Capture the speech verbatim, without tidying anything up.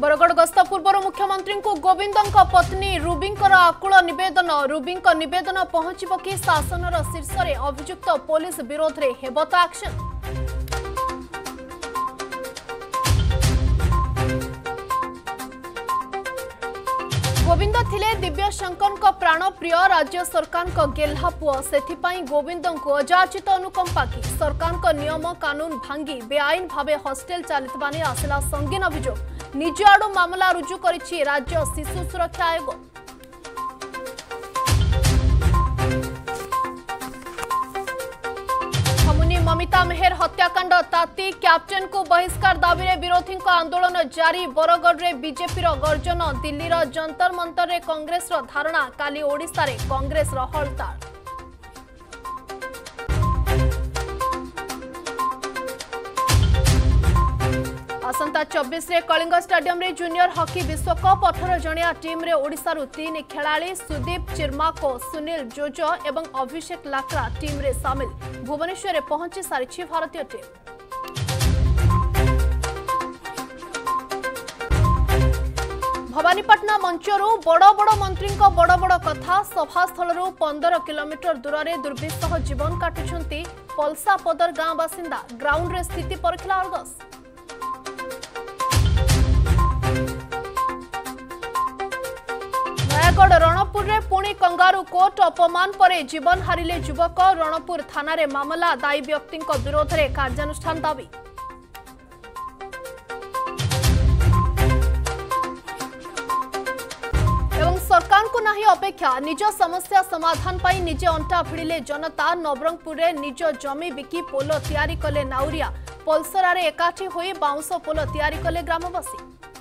बरगढ़ गस्त पूर्व मुख्यमंत्री को गोविंदा पत्नी रुबिंकर आकुल नवेदन रुबिंक नवेदन पहुंचब कि शासन शीर्ष में अभियुक्त पुलिस विरोध में हेबत एक्शन। गोविंद थिले दिव्यशंकर प्राणप्रिय राज्य सरकार का गेल्हा पुओ से गोविंद को अजाचित अनुकंपा की सरकार का नियम कानून भांगी बेआईन भावे हॉस्टेल चलता नहीं आसला संगीन अभियोग निज आड़ू मामला रुजु करिछि राज्य शिशु सुरक्षा आयोग। हमुनी ममितामेहर हत्याकांड ताती कैप्टन को बहिष्कार दाबी रे विरोधी आंदोलन जारी बरगढ़ रे बीजेपी रो गर्जन दिल्ली रो जंतर मंतर रे कांग्रेस रो धारणा काली ओडिशा रे कांग्रेस रो हड़ताल। आसंता चौबीस रे कलिंग स्टाडियम रे जूनियर हॉकी विश्वकप अठारह जणिया टीम रे ओडिशा रो तीन खिलाड़ी सुदीप चिर्माको सुनील जोजो एवं अभिषेक लाकरा टीम रे शामिल। भुवनेश्वर रे पहुंची सारिछि भारतीय टीम। भवानीपाटना मंचरू बड़ बड़ मंत्री बड़ बड़ कथा सभास्थल पंदर किलोमीटर दूर में दुर्विसह जीवन काटुछंती पलसापदर गां बासिंदा। ग्राउंड रे स्थिति परखिला अर्गस। नयागढ़ रणपुर रे पुणी कंगारू कोर्ट अपमान परे जीवन हारिले युवक। रणपुर थाना रे मामला दायी व्यक्ति विरोध में कार्यानुष्ठान दाबी। एवं सरकार को नहीं अपेक्षा निज समस्या समाधान पाई निजे अंटा भिड़िले जनता। नवरंगपुर रे निज जमी बिकी पोल तैयारी कले नाउरिया। पलसरारे एकाठी होई बाउंस पोल तैयारी कले ग्रामवासी।